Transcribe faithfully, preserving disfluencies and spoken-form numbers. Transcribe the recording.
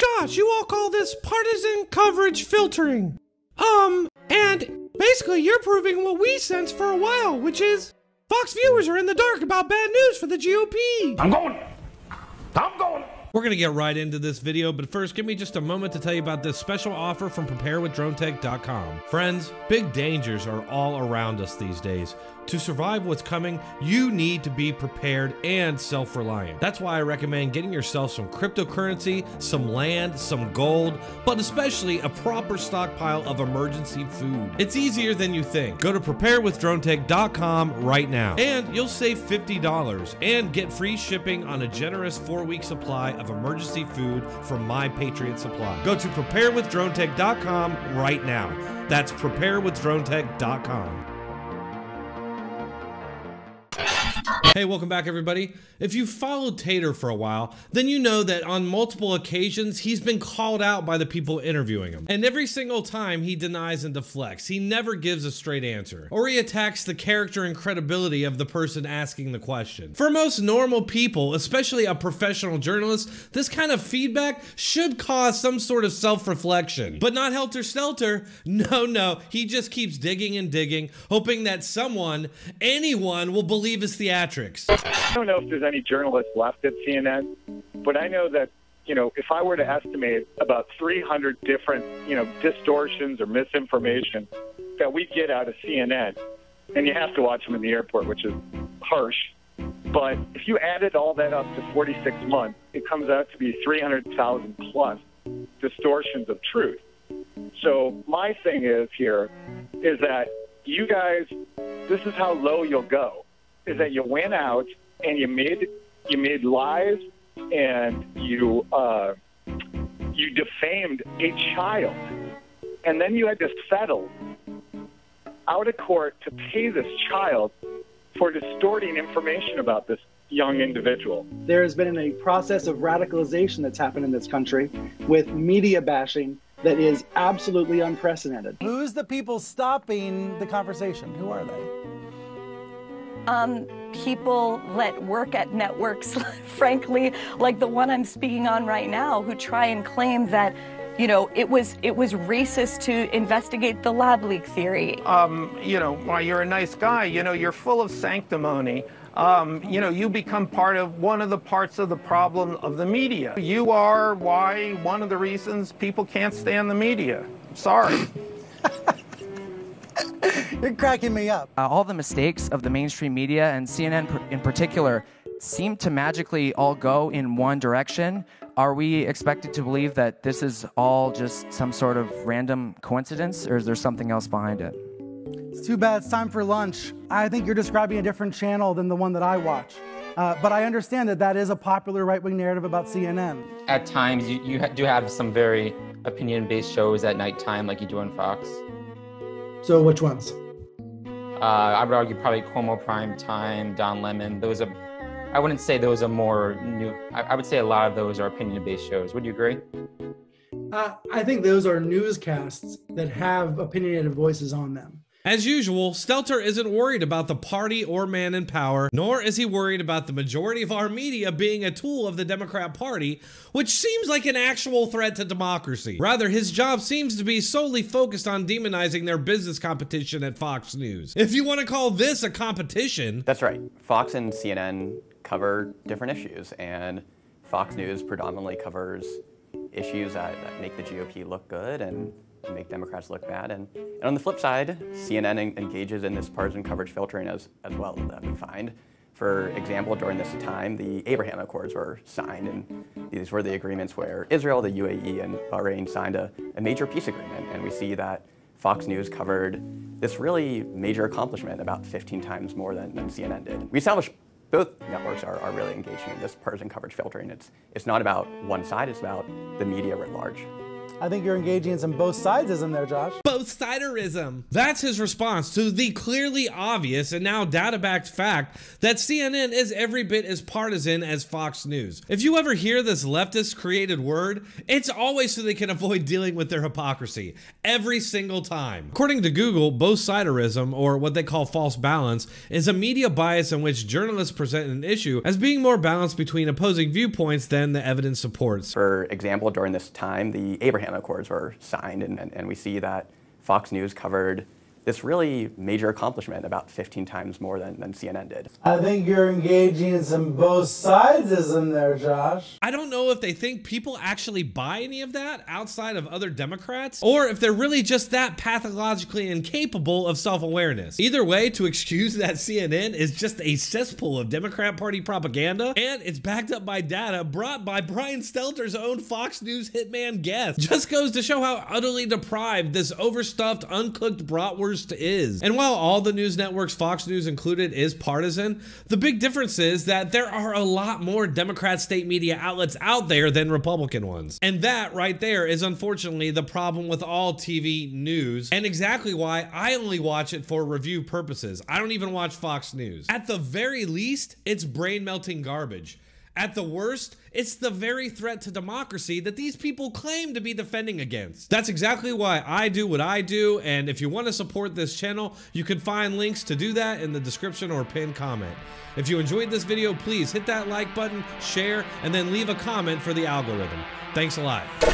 Josh, you all call this partisan coverage filtering. Um, and basically you're proving what we sense for a while, which is Fox viewers are in the dark about bad news for the G O P. I'm going. I'm going. We're going to get right into this video, but first, give me just a moment to tell you about this special offer from prepare with drone tech dot com. Friends, big dangers are all around us these days. To survive what's coming, you need to be prepared and self-reliant. That's why I recommend getting yourself some cryptocurrency, some land, some gold, but especially a proper stockpile of emergency food. It's easier than you think. Go to prepare with drone tech dot com right now, and you'll save fifty dollars and get free shipping on a generous four-week supply of emergency food from My Patriot Supply. Go to prepare with drone tech dot com right now. That's prepare with drone tech dot com. Hey, welcome back, everybody. If you followed Tater for a while, then you know that on multiple occasions, he's been called out by the people interviewing him. And every single time he denies and deflects. He never gives a straight answer, or he attacks the character and credibility of the person asking the question. For most normal people, especially a professional journalist, this kind of feedback should cause some sort of self-reflection. But not Helter Stelter. No, no, he just keeps digging and digging, hoping that someone, anyone, will believe his theatrics. I don't know if there's any journalists left at C N N, but I know that, you know, if I were to estimate about three hundred different, you know, distortions or misinformation that we get out of C N N, and you have to watch them in the airport, which is harsh, but if you added all that up to forty-six months, it comes out to be three hundred thousand plus distortions of truth. So my thing is here is that you guys, this is how low you'll go. Is that you went out and you made you made lies and you uh, you defamed a child, and then you had to settle out of court to pay this child for distorting information about this young individual. There has been a process of radicalization that's happened in this country with media bashing that is absolutely unprecedented. Who's the people stopping the conversation? Who are they? Um, people that work at networks, frankly, like the one I'm speaking on right now, who try and claim that, you know, it was it was racist to investigate the lab leak theory. Um, you know, well, you're a nice guy. You know, you're full of sanctimony. Um, you know, you become part of one of the parts of the problem of the media. You are why one of the reasons people can't stand the media. I'm sorry. You're cracking me up. Uh, all the mistakes of the mainstream media and C N N pr in particular seem to magically all go in one direction. Are we expected to believe that this is all just some sort of random coincidence, or is there something else behind it? It's too bad it's time for lunch. I think you're describing a different channel than the one that I watch. Uh, but I understand that that is a popular right-wing narrative about C N N. At times, you, you ha do have some very opinion-based shows at nighttime like you do on Fox. So which ones? Uh, I would argue probably Cuomo Prime Time, Don Lemon. Those are, I wouldn't say those are more new. I, I would say a lot of those are opinion-based shows. Would you agree? Uh, I think those are newscasts that have opinionated voices on them. As usual, Stelter isn't worried about the party or man in power, nor is he worried about the majority of our media being a tool of the Democrat Party, which seems like an actual threat to democracy. Rather, his job seems to be solely focused on demonizing their business competition at Fox News. If you want to call this a competition... That's right. Fox and C N N cover different issues, and Fox News predominantly covers issues that, that make the G O P look good and make Democrats look bad. And, and on the flip side, C N N en engages in this partisan coverage filtering as, as well that we find. For example, during this time, the Abraham Accords were signed, and these were the agreements where Israel, the U A E, and Bahrain signed a, a major peace agreement. And we see that Fox News covered this really major accomplishment about fifteen times more than, than C N N did. We established both networks are, are really engaging in this partisan coverage filtering. It's, it's not about one side, it's about the media writ large. I think you're engaging in some both sidesism there, Josh. Both siderism. That's his response to the clearly obvious and now data-backed fact that C N N is every bit as partisan as Fox News. If you ever hear this leftist created word, it's always so they can avoid dealing with their hypocrisy every single time. According to Google, both siderism, or what they call false balance, is a media bias in which journalists present an issue as being more balanced between opposing viewpoints than the evidence supports. For example, during this time, the Abraham Accords were signed, and, and, and we see that Fox News covered this really major accomplishment about fifteen times more than, than C N N did. I think you're engaging in some both sidesism there, Josh. I don't know if they think people actually buy any of that outside of other Democrats, or if they're really just that pathologically incapable of self-awareness. Either way, to excuse that C N N is just a cesspool of Democrat Party propaganda, and it's backed up by data brought by Brian Stelter's own Fox News hitman guest, just goes to show how utterly deprived this overstuffed, uncooked bratwurst is. And while all the news networks, Fox News included, is partisan, the big difference is that there are a lot more Democrat state media outlets out there than Republican ones. And that right there is unfortunately the problem with all T V news, and exactly why I only watch it for review purposes. I don't even watch Fox News. At the very least, it's brain-melting garbage. At the worst, it's the very threat to democracy that these people claim to be defending against. That's exactly why I do what I do, and if you want to support this channel, you can find links to do that in the description or pinned comment. If you enjoyed this video, please hit that like button, share, and then leave a comment for the algorithm. Thanks a lot.